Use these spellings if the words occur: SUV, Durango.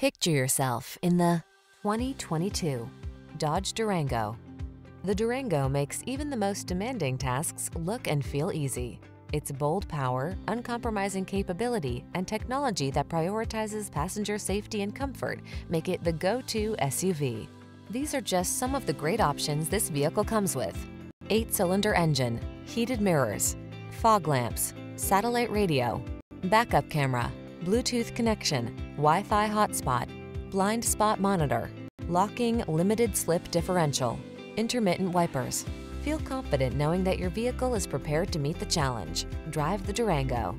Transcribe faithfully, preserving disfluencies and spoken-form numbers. Picture yourself in the twenty twenty-two Dodge Durango. The Durango makes even the most demanding tasks look and feel easy. Its bold power, uncompromising capability, and technology that prioritizes passenger safety and comfort make it the go-to S U V. These are just some of the great options this vehicle comes with: eight-cylinder engine, heated mirrors, fog lamps, satellite radio, backup camera, Bluetooth connection, Wi-Fi hotspot, blind spot monitor, locking limited slip differential, intermittent wipers. Feel confident knowing that your vehicle is prepared to meet the challenge. Drive the Durango.